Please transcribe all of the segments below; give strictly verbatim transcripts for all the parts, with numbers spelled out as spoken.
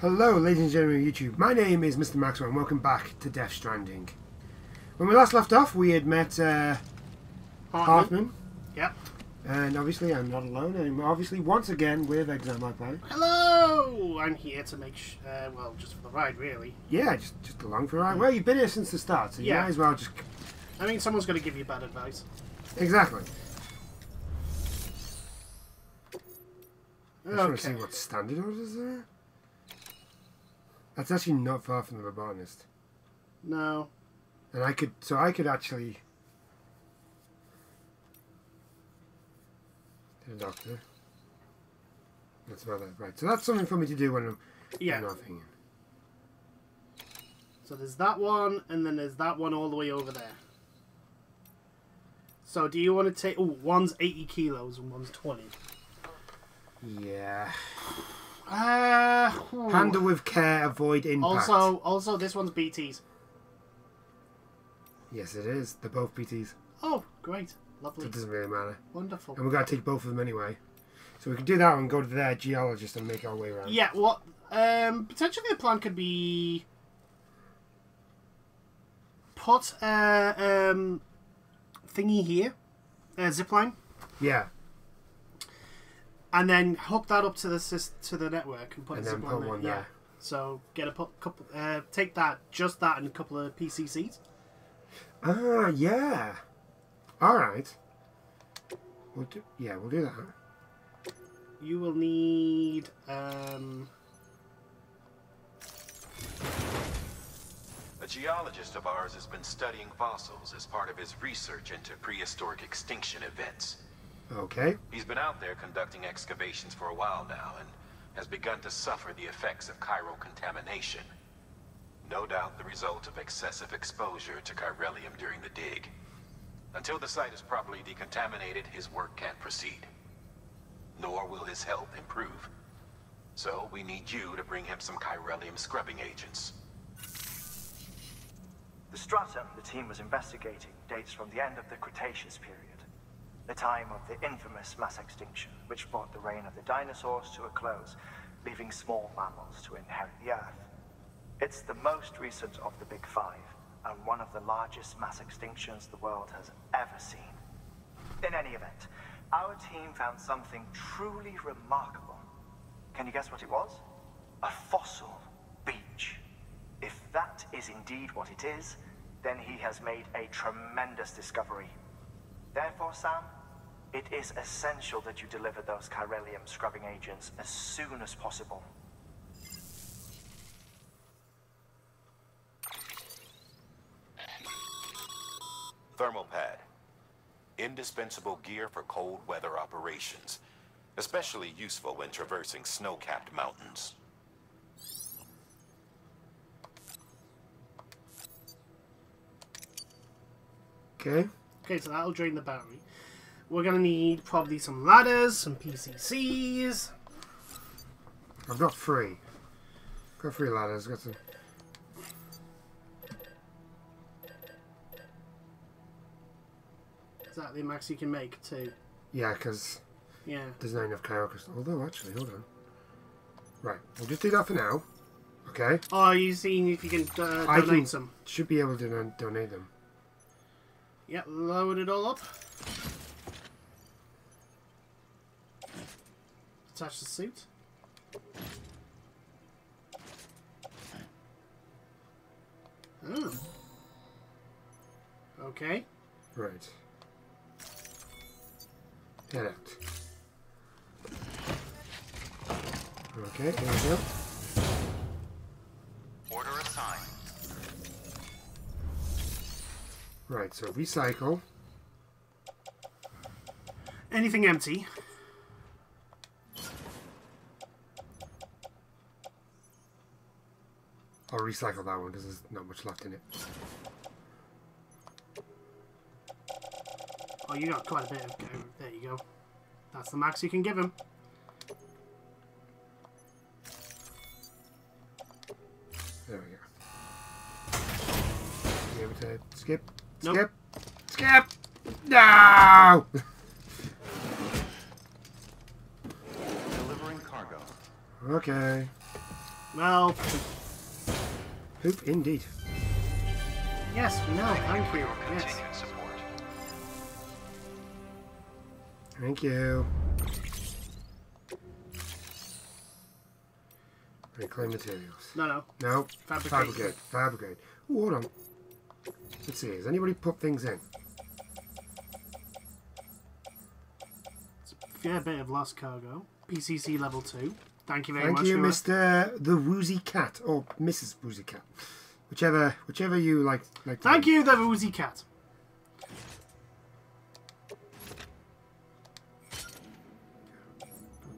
Hello ladies and gentlemen of YouTube, my name is Mister Maxwell and welcome back to Death Stranding. When we last left off we had met uh, Heartman. Yep. And obviously I'm not alone anymore, obviously once again with Exile Magpie. Hello! I'm here to make, sh uh, well just for the ride really. Yeah, just, just along for the ride. Well, you've been here since the start, so you yeah. might as well just... I mean, someone's going to give you bad advice. Exactly. Okay. I just want to see what standard orders there. That's actually not far from the Robotonist. No. And I could, so I could actually... To the doctor. That's about that. Right, so that's something for me to do when I'm yeah. nothing. So there's that one, and then there's that one all the way over there. So do you want to take... Oh, one's eighty kilos and one's twenty. Yeah. Uh, Handle with care, avoid impact. Also, also, this one's B Ts. Yes, it is. They're both B Ts. Oh, great. Lovely. It doesn't really matter. Wonderful. And we've got to take both of them anyway. So we can do that and go to their geologist and make our way around. Yeah, what... Um, potentially the plan could be... Put a uh, um, thingy here. A zipline. Yeah. And then hook that up to the to the network and put and a zip line there. One there. Yeah. So get a couple, uh, take that, just that, and a couple of P C Cs. Ah, yeah. All right. We'll do. Yeah, we'll do that. You will need. Um... A geologist of ours has been studying fossils as part of his research into prehistoric extinction events. Okay. He's been out there conducting excavations for a while now and has begun to suffer the effects of chiral contamination. No doubt the result of excessive exposure to chiralium during the dig. Until the site is properly decontaminated, his work can't proceed. Nor will his health improve. So we need you to bring him some chiralium scrubbing agents. The stratum the team was investigating dates from the end of the Cretaceous period. The time of the infamous mass extinction, which brought the reign of the dinosaurs to a close, leaving small mammals to inherit the Earth. It's the most recent of the Big Five, and one of the largest mass extinctions the world has ever seen. In any event, our team found something truly remarkable. Can you guess what it was? A fossil beach. If that is indeed what it is, then he has made a tremendous discovery. Therefore, Sam, it is essential that you deliver those chiralium scrubbing agents as soon as possible. Thermal pad. Indispensable gear for cold weather operations. Especially useful when traversing snow-capped mountains. Okay. Okay, so that'll drain the battery. We're going to need probably some ladders, some P C Cs. I've got three. I've got three ladders. I've got some... Is that the max you can make, too? Yeah, because yeah. there's not enough chiral crystals. Although, actually, hold on. Right, we'll just do that for now. Okay. Oh, are you seeing if you can uh, donate can, some? I should be able to don donate them. Yep, load it all up. Attach the suit. Oh. Okay. Right. Get out. Okay, here we go. Order assigned. Right, so recycle. Anything empty. I'll recycle that one because there's not much left in it. Oh, you got quite a bit of... Okay, there you go. That's the max you can give him. There we go. Be able to skip. Nope. Skip! Skip! No! Delivering cargo. Okay. Well, poop indeed. Yes, we know. Thank you. Yes. Thank you. Reclaim materials. No, no. No. Fabricate. Fabricate. Fabricate. Ooh, hold on. Let's see. Has anybody put things in? It's a fair bit of lost cargo. P C C level two. Thank you very Thank much. Thank you, Mister The Woozy Cat or Missus Woozy Cat, whichever, whichever you like. like Thank to you, The Woozy Cat.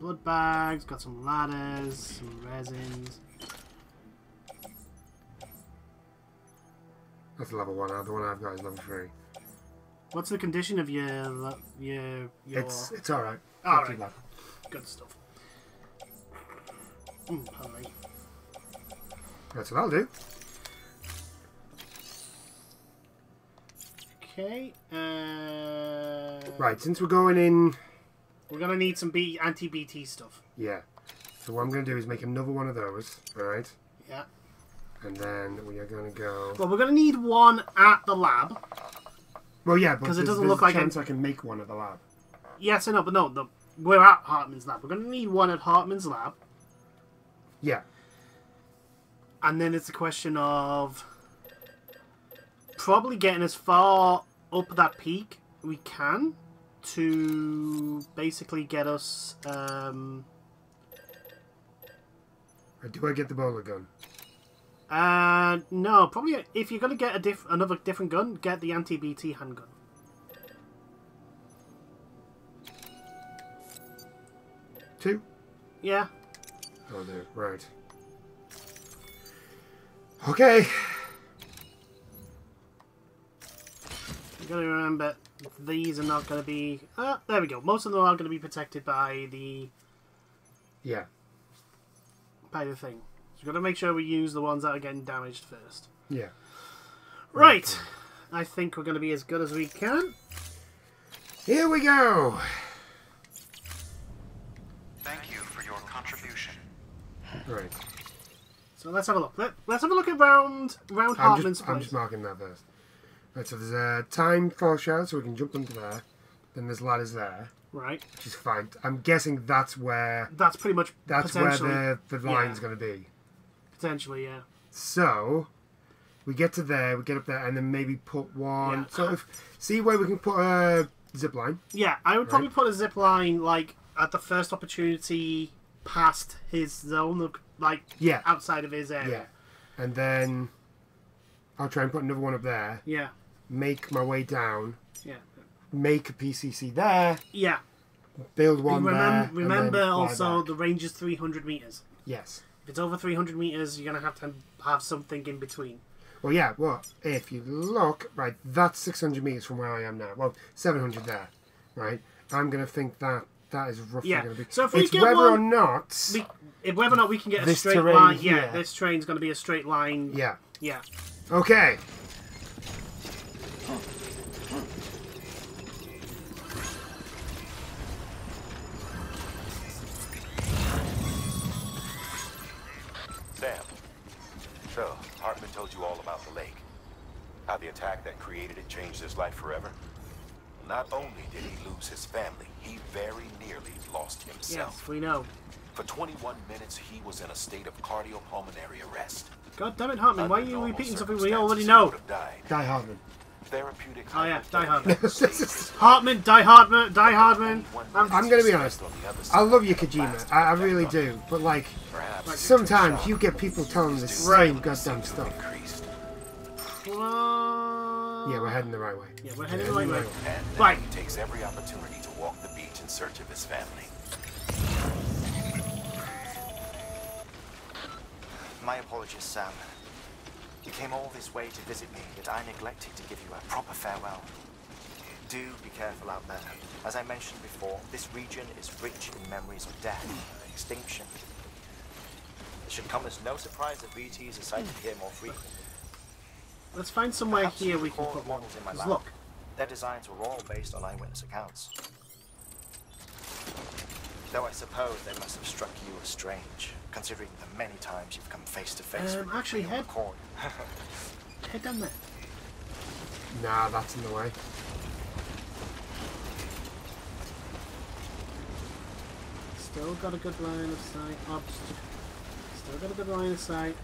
Blood bags, got some ladders, some resins. That's level one. The one I've got is level three. What's the condition of your your your? It's it's all right. All right. Good stuff. Mm, all right. That's what I'll do. Okay. Uh... Right. Since we're going in. We're going to need some B anti-B T stuff. Yeah. So what I'm going to do is make another one of those, alright? Yeah. And then we are going to go... Well, we're going to need one at the lab. Well, yeah, but there's, it doesn't there's look a like chance a... I can make one at the lab. Yes, I know, but no, the... we're at Heartman's lab. We're going to need one at Heartman's lab. Yeah. And then it's a question of... probably getting as far up that peak we can... to basically get us... Um, or do I get the bowler gun? Uh, no, probably if you're going to get a diff another different gun, get the anti-B T handgun. Two? Yeah. Oh, there. Right. Okay. You've got to remember... these are not going to be... Uh, there we go. Most of them are going to be protected by the... Yeah. By the thing. So we've got to make sure we use the ones that are getting damaged first. Yeah. Right. Okay. I think we're going to be as good as we can. Here we go. Thank you for your contribution. Right. So let's have a look. Let, let's have a look at round, round Heartman's place. I'm just marking that first. Right, so there's a time foreshadow, so we can jump into there. Then there's ladders there. Right. Which is fine. I'm guessing that's where... That's pretty much That's where the, the line's yeah. going to be. Potentially, yeah. So, we get to there, we get up there, and then maybe put one... Yeah. Sort of, see where we can put a zip line. Yeah, I would probably right. put a zip line, like, at the first opportunity past his zone, like, yeah. outside of his area. Yeah. And then... I'll try and put another one up there. Yeah. Make my way down. Yeah. Make a P C C there. Yeah. Build one remember, there. Remember also back. The range is three hundred meters. Yes. If it's over three hundred meters, you're going to have to have something in between. Well, yeah. Well, if you look, right, that's six hundred meters from where I am now. Well, seven hundred there, right? I'm going to think that that is roughly yeah. going to be... So if we it's get whether one, or not... We, whether or not we can get a straight line... Here. Yeah, this train's going to be a straight line. Yeah. Yeah. Okay. Sam, so Heartman told you all about the lake. How the attack that created it changed his life forever. Not only did he lose his family, he very nearly lost himself. Yes, we know. For twenty-one minutes, he was in a state of cardiopulmonary arrest. God damn it, Heartman, why are you repeating something we already know? Die-Hardman. Oh yeah, Die-Hardman. Heartman, Die-Hardman, Die-Hardman. I'm, I'm going to be honest. I love you, Kojima. I, I really do. But like, sometimes you get people telling the same goddamn stuff. Yeah, we're heading the right way. Yeah, we're heading yeah, the right way. Right. He takes every opportunity to walk the beach in search of his family. My apologies, Sam. You came all this way to visit me, but I neglected to give you a proper farewell. Do be careful out there. As I mentioned before, this region is rich in memories of death and extinction. It should come as no surprise that B Ts are sighted here more frequently. Let's find somewhere Perhaps here we can put models in my lab. Look. Their designs were all based on eyewitness accounts. Though I suppose they must have struck you as strange. considering the many times you've come face to face um, with actually head corn. Head down there. Nah, that's in the way. Still got a good line of sight. Obstacle. Still got a good line of sight.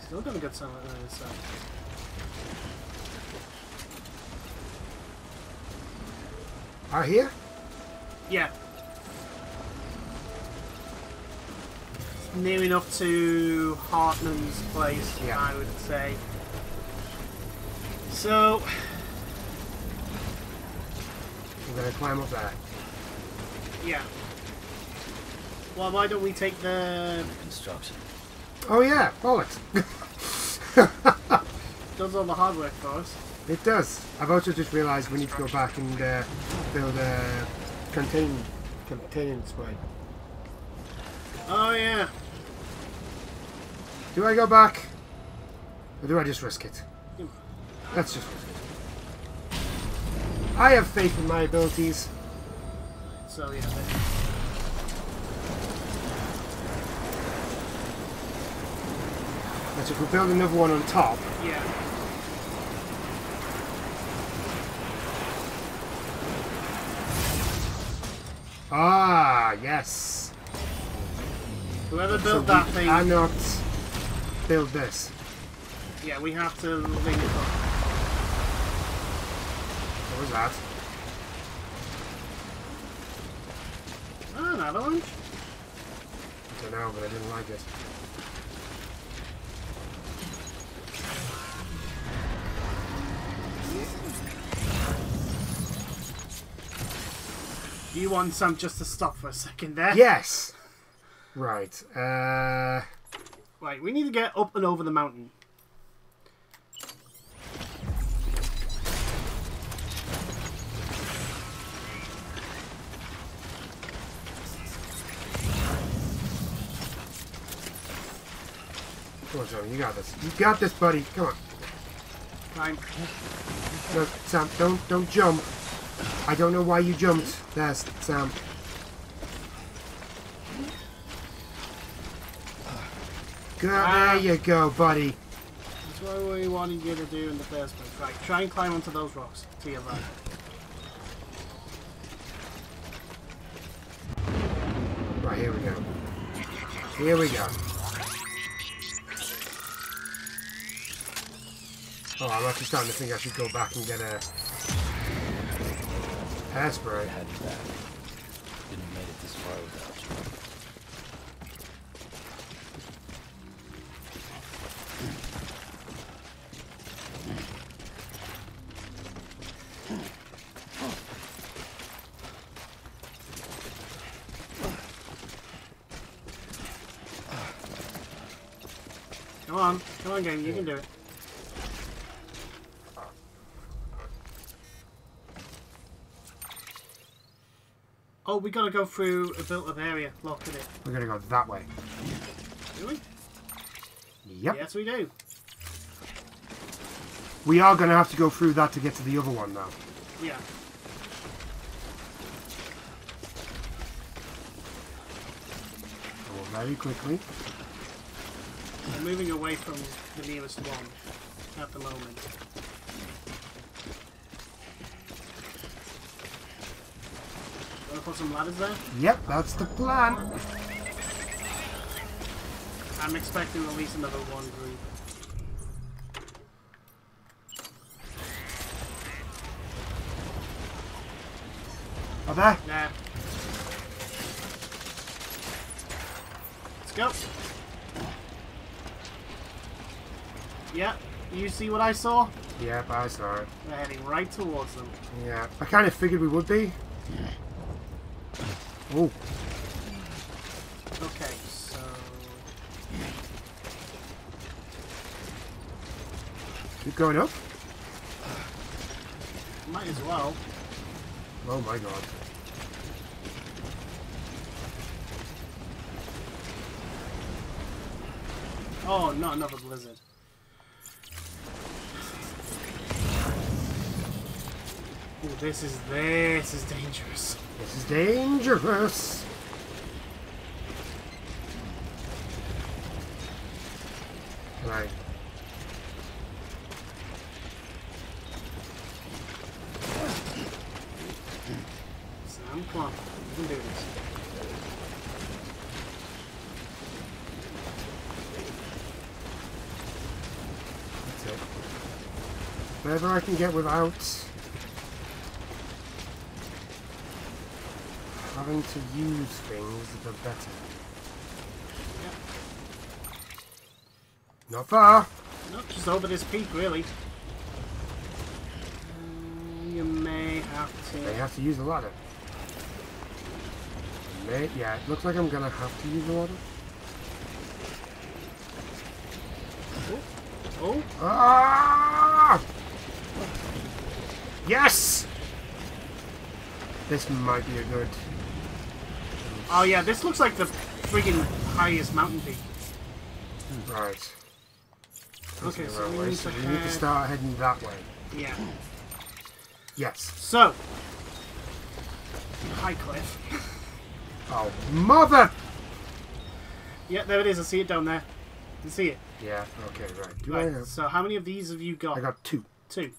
Still got a good line of sight. Are here? Yeah. It's near enough to Heartman's place, yeah. I would say. So we're gonna climb up there. Yeah. Well, why don't we take the construction? Oh yeah, bollocks. Does all the hard work for us. It does. I've also just realised we need to go back and uh, build a contain containment way. Oh yeah. Do I go back? Or do I just risk it? Let's just risk it. I have faith in my abilities. So yeah. Let's if we build another one on top. Yeah. Ah, yes. Whoever built so that thing cannot build this. Yeah, we have to link it up. What was that? Oh, another one? I don't know, but I didn't like it. You want some just to stop for a second there? Yes. Right. Uh... Right, we need to get up and over the mountain. Come on, Sam, you got this. You got this, buddy. Come on. Climb. No, Sam, don't, don't jump. I don't know why you jumped. There's Sam. Good, ah. There you go, buddy. That's what we wanted you to do in the first place. Right, try and climb onto those rocks to your right. Right, here we go. Here we go. Oh, I'm actually starting to think I should go back and get a... That's right. I had you back. Didn't have made it this far without you. Come on. Come on, game. You can do it. Oh, we gotta go through a built-up area. Look at it. We're gonna go that way. Do we? Yep. Yes, we do. We are gonna have to go through that to get to the other one, though. Yeah. Go very quickly. We're moving away from the nearest one at the moment. Put some ladders there? Yep, that's the plan. I'm expecting at least another one group. Are there? Nah. Let's go. Yeah, you see what I saw? Yep, I saw it. We're heading right towards them. Yeah, I kind of figured we would be. Yeah. Oh. Okay, so keep going up. Might as well. Oh my god. Oh, not another blizzard. Ooh, this is this is dangerous. This is dangerous. Right. Sam, come on, we can do this. That's it. Whatever I can get without having to use things, the better. Yep. Not far! Not just over this peak, really. Um, you may have to... They have to use the ladder. May... Yeah, it looks like I'm gonna have to use the ladder. Oh! Oh! Ah! Yes! This might be a good... Oh yeah, this looks like the friggin' highest mountain peak. Right. Okay, okay so, we need, so we need to start heading that way. Yeah. Yes. So. High cliff. Oh, mother! Yeah, there it is. I see it down there. You can see it. Yeah, okay, right. Do right I so how many of these have you got? I got two. Two.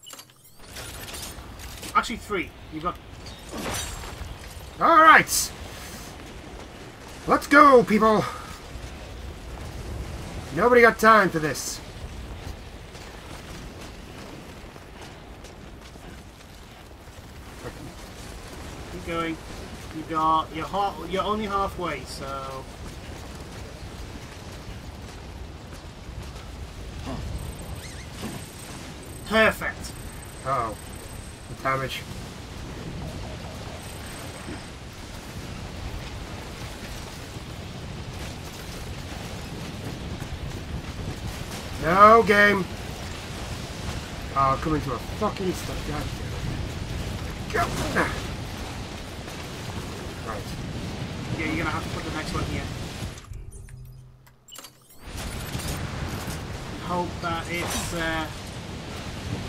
Actually, three. You've got... Alright! Let's go, people! Nobody got time for this. Keep going. You got you're hot, you're only halfway, so perfect. Uh oh, the damage. No game! Oh, coming to a fucking stop. God damn it. Go! Right. Yeah, you're gonna have to put the next one here. Hope that it's. Uh...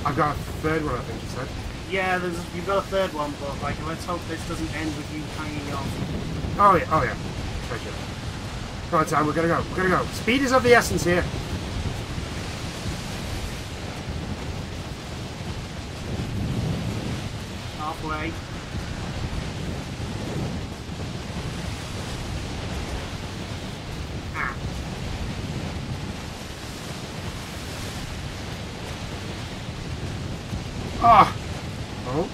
I've got a third one, I think you said. Yeah, there's, you've got a third one, but like, let's hope this doesn't end with you hanging on. Oh yeah, oh yeah. Thank you. Come on, Tom, we're gonna go, we're gonna go. Speed is of the essence here. Halfway. Ah. Ah. Oh.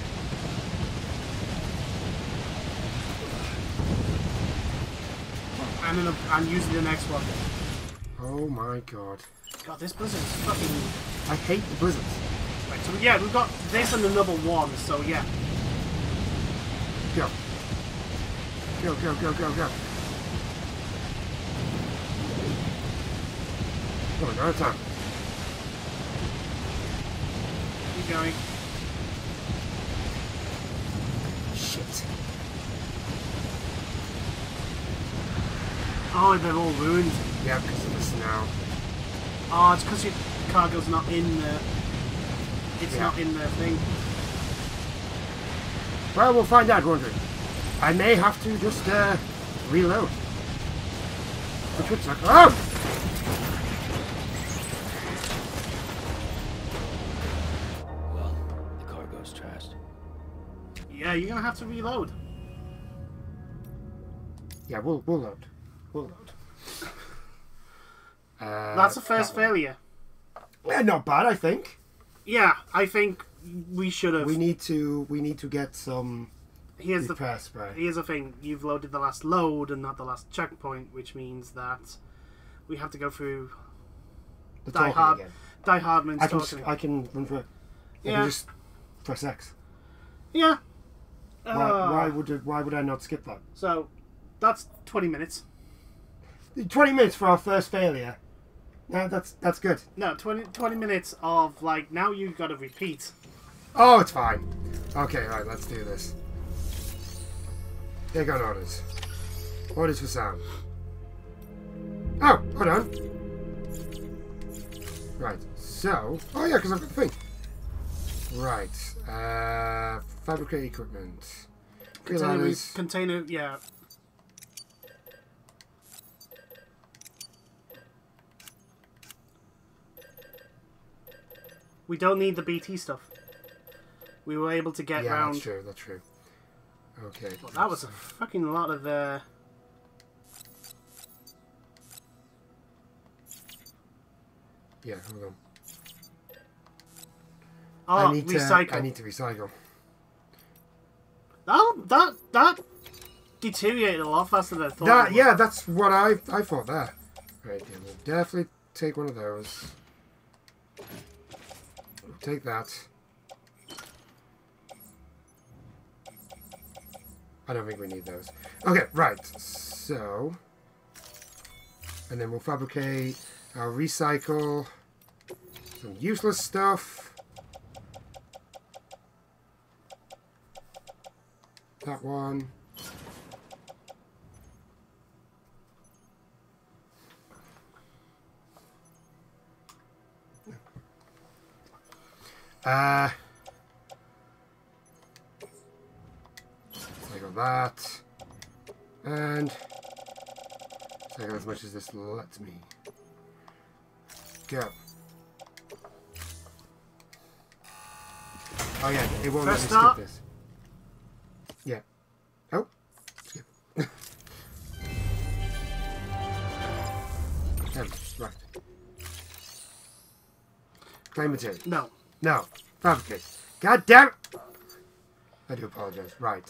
I'm in a, I'm using the next one. Oh my god. God, this blizzard is fucking... I hate the blizzards. Right, so yeah, we've got this and another one, so yeah. Go. Go, go, go, go, go. Come on, another time. Keep going. Shit. Oh, they're all ruined. Yeah, because of the snow. Oh, it's because your cargo's not in the... It's yeah. not in the thing. Well, we'll find out, won't we? I may have to just uh, reload. Which would suck. Oh! Well, the cargo's trashed. Yeah, you're gonna have to reload. Yeah, we'll we'll load. We'll load. uh, That's the first that failure. Yeah, not bad, I think. Yeah, I think. We should have. We need to. We need to get some. Here's repair the spray. Here's the thing. You've loaded the last load and not the last checkpoint, which means that we have to go through. The Die Hard. Again. Die Hardman's I can. Talking. I can run through. Yeah. I can just press X. Yeah. Why, uh, why would Why would I not skip that? So, that's twenty minutes. Twenty minutes for our first failure. No, that's that's good. No, twenty, twenty minutes of like now you've got to repeat. Oh, it's fine. Okay, all right, let's do this. They got orders. Orders for Sam. Oh, hold on. Right, so... Oh, yeah, because I've got the thing. Right. Uh, Fabricate equipment. Container, container, yeah. We don't need the B T stuff. We were able to get yeah, round. Yeah, that's true, that's true. Okay. Well, that was a fucking lot of... Uh... Yeah, hold on. Oh, I need recycle. To, I need to recycle. That, that, that deteriorated a lot faster than I thought. That, yeah, that's what I, I thought that. Right, yeah, we'll definitely take one of those. We'll take that. I don't think we need those. Okay, right. So, and then we'll fabricate, uh, recycle some useless stuff. That one. Uh, I got that, and I got as much as this lets me. Go. Oh yeah, it won't let me skip this. Yeah. Oh. Skip. um, right. Claim material. No. No. Fabricate. God damn it! I do apologize. Right.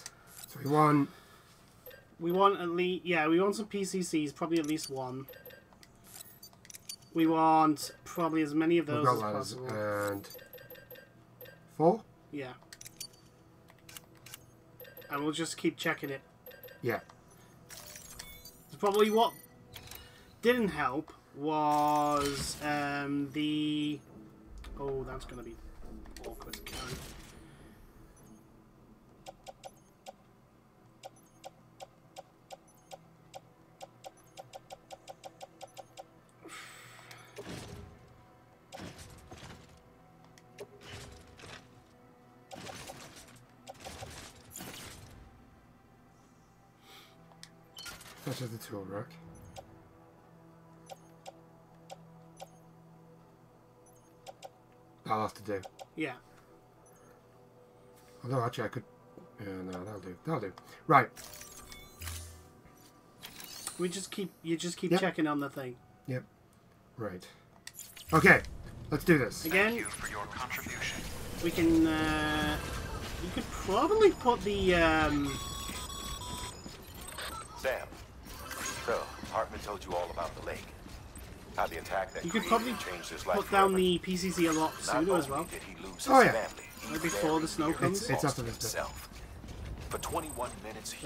So we want... We want at least... Yeah, we want some P C Cs. Probably at least one. We want probably as many of those as possible. And... Four? Yeah. And we'll just keep checking it. Yeah. Probably what didn't help was um, the... Oh, that's going to be awkward to carry. Such as the tool rack. I'll have to do. Yeah. Although actually I could... Uh, no, that'll do. That'll do. Right. We just keep... You just keep yep. checking on the thing. Yep. Right. Okay. Let's do this. Again. Thank you for your contribution. We can... Uh, you could probably put the... Um, Sam. So, Heartman told you all about the lake. How the attack that you could probably change his life put down forever. The P C C a lot sooner as well. Oh yeah, right before the snow comes. It's, it's after this. For twenty-one minutes.